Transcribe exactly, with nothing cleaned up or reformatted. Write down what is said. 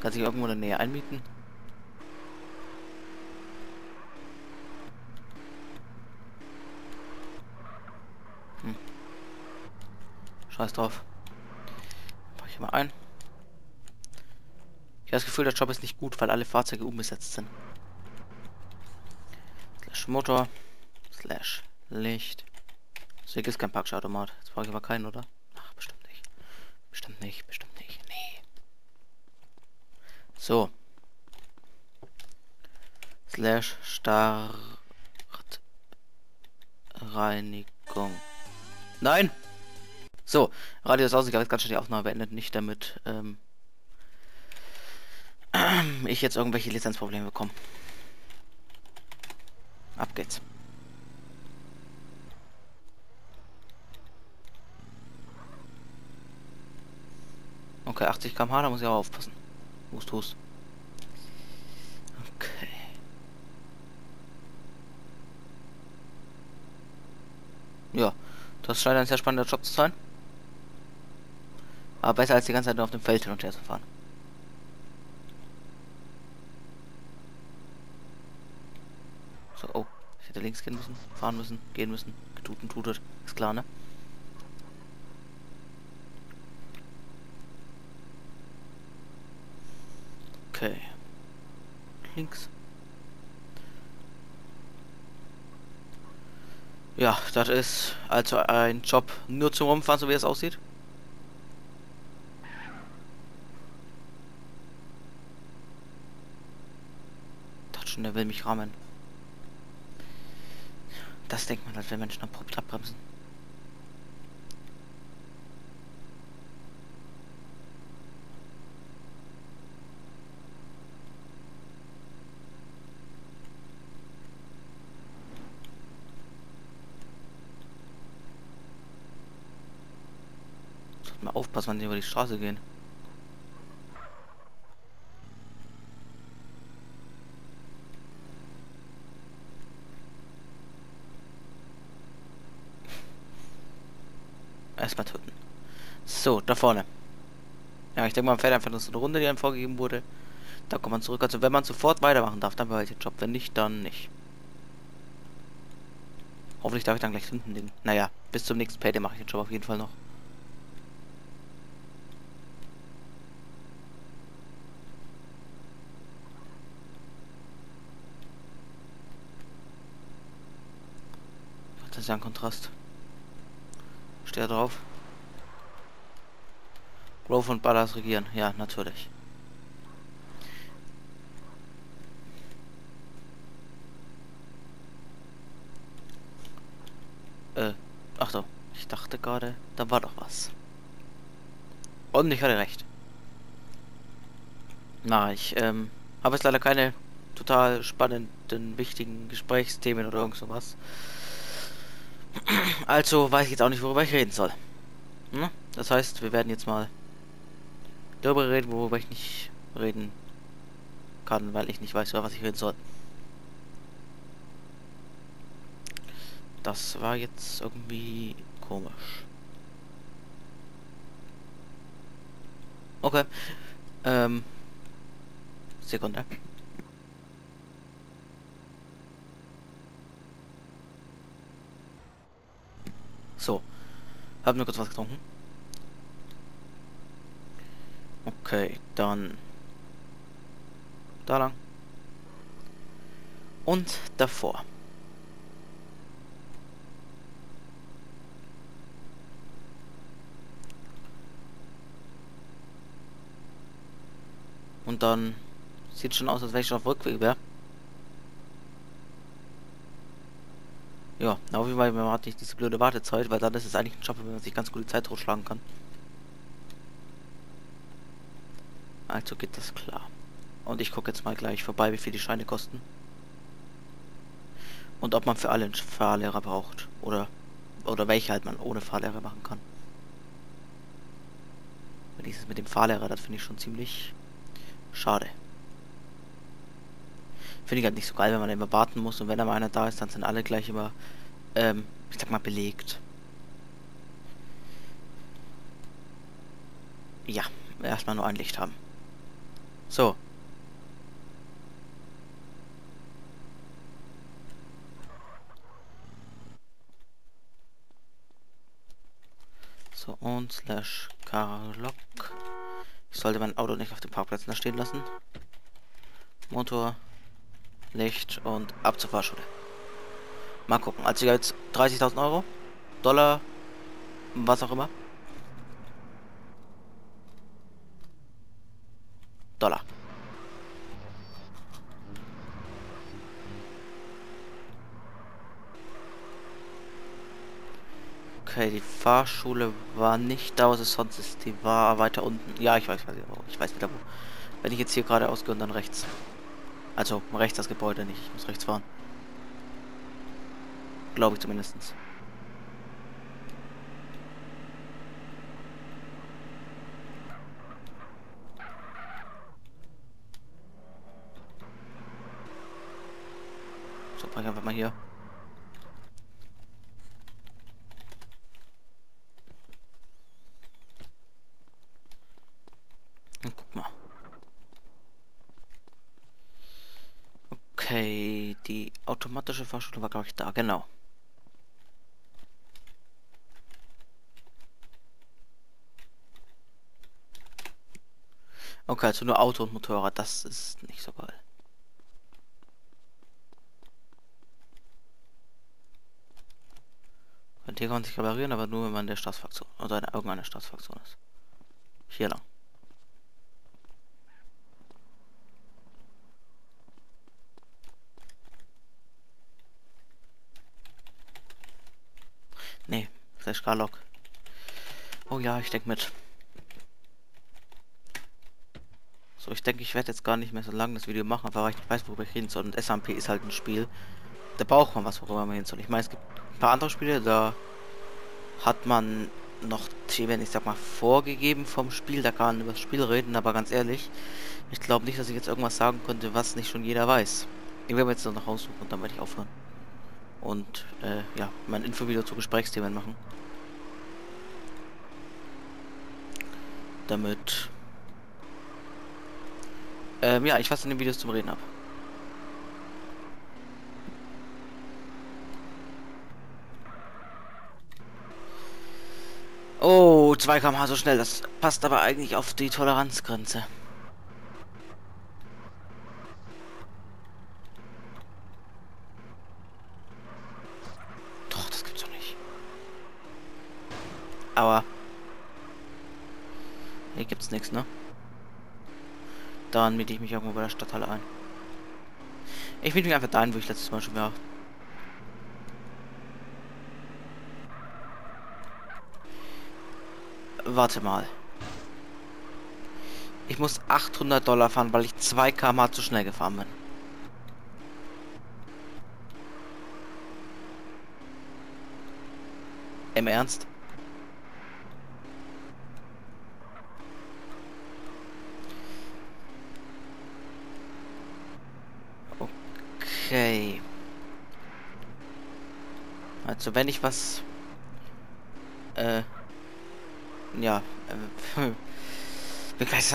Kann sich irgendwo in der Nähe einmieten. Hm. Scheiß drauf. Mach ich mal ein. Ich habe das Gefühl, der Job ist nicht gut, weil alle Fahrzeuge unbesetzt sind. Slash Motor. Slash Licht. So, hier ist kein Parkschauautomat. Jetzt brauche ich aber keinen, oder? Ach, bestimmt nicht. Bestimmt nicht, bestimmt nicht. Nee. So. Slash Startreinigung. Nein! So, Radio ist ausgegangen. Jetzt kann schon die Aufnahme beendet. Nicht damit, ähm... ich jetzt irgendwelche Lizenzprobleme bekomme. Ab geht's. Okay, achtzig Kilometer pro Stunde, da muss ich aber aufpassen. Hust, hust. Okay. Ja, das scheint ein sehr spannender Job zu sein. Aber besser als die ganze Zeit nur auf dem Feld hin und her zu fahren. So, oh, ich hätte links gehen müssen, fahren müssen, gehen müssen, getuten, tutet, ist klar, ne? Okay. Links. Ja, das ist also ein Job nur zum Rumfahren, so wie es aussieht. Das schon, der will mich rammen. Das denkt man halt, wenn Menschen abrupt abbremsen. Sollte mal aufpassen, wenn sie über die Straße gehen. Erstmal töten. So, da vorne. Ja, ich denke, man fährt einfach nur so eine Runde, die einem vorgegeben wurde. Da kommt man zurück. Also, wenn man sofort weitermachen darf, dann behalte ich den Job. Wenn nicht, dann nicht. Hoffentlich darf ich dann gleich hinten liegen. Naja, bis zum nächsten Payday mache ich den Job auf jeden Fall noch. Das ist ja ein Kontrast. Steht drauf. Grove und Ballas regieren. Ja, natürlich. Äh, ach so. Ich dachte gerade, da war doch was. Und ich hatte recht. Na, ich, ähm, habe jetzt leider keine total spannenden, wichtigen Gesprächsthemen oder irgend sowas. Also weiß ich jetzt auch nicht, worüber ich reden soll. Hm? Das heißt, wir werden jetzt mal darüber reden, worüber ich nicht reden kann, weil ich nicht weiß, über was ich reden soll. Das war jetzt irgendwie komisch. Okay. Ähm. Sekunde. So, hab nur kurz was getrunken. Okay, dann da lang und davor. Und dann sieht schon aus, als wenn ich schon auf Rückweg wäre. Ja, auf jeden Fall, man hat nicht diese blöde Wartezeit, weil dann ist es eigentlich ein Job, wenn man sich ganz gute Zeit totschlagen kann. Also geht das klar. Und ich gucke jetzt mal gleich vorbei, wie viel die Scheine kosten. Und ob man für alle einen Fahrlehrer braucht. Oder, oder welche halt man ohne Fahrlehrer machen kann. Wenigstens mit dem Fahrlehrer, das finde ich schon ziemlich schade. Finde ich halt nicht so geil, wenn man immer warten muss, und wenn da mal einer da ist, dann sind alle gleich immer, ähm, ich sag mal, belegt. Ja, erstmal nur ein Licht haben. So. So, und slash carlock. Ich sollte mein Auto nicht auf dem Parkplatz da stehen lassen. Motor, Licht und ab zur Fahrschule. Mal gucken. Also jetzt dreißigtausend Euro, Dollar, was auch immer. Dollar. Okay, die Fahrschule war nicht da, was es sonst ist. Die war weiter unten. Ja, ich weiß, ich weiß, ich weiß nicht, wo. Wenn ich jetzt hier geradeaus gehe und dann rechts. Also rechts das Gebäude nicht. Ich muss rechts fahren. Glaube ich zumindest. So, fahre ich einfach mal hier. Und guck mal. Okay, die automatische Fahrschule war, glaube ich, da, genau. Okay, also nur Auto und Motorrad, das ist nicht so geil. Und hier kann man sich reparieren, aber nur wenn man in der Staatsfraktion oder in irgendeiner Staatsfraktion ist. Hier lang. Nee, slash carlock. Oh ja, ich denke mit. So, ich denke, ich werde jetzt gar nicht mehr so lange das Video machen, weil ich nicht weiß, worüber ich reden soll. Und S A M P ist halt ein Spiel, da braucht man was, worüber man reden soll. Ich meine, es gibt ein paar andere Spiele, da hat man noch Themen, ich sag mal, vorgegeben vom Spiel, da kann man über das Spiel reden, aber ganz ehrlich, ich glaube nicht, dass ich jetzt irgendwas sagen könnte, was nicht schon jeder weiß. Ich werde mir jetzt noch raussuchen und dann werde ich aufhören. Und, äh, ja, mein Infovideo zu Gesprächsthemen machen. Damit... Ähm, ja, ich fasse in den Videos zum Reden ab. Oh, zwei Kilometer pro Stunde so schnell. Das passt aber eigentlich auf die Toleranzgrenze. Doch, das gibt's doch nicht. Aber... hier gibt's nichts, ne? Dann miete ich mich irgendwo bei der Stadthalle ein. Ich miete mich einfach dahin, wo ich letztes Mal schon war. Warte mal. Ich muss achthundert Dollar fahren, weil ich zwei Kilometer pro Stunde zu schnell gefahren bin. Im Ernst? Okay. Also wenn ich was... Äh... Ja, äh...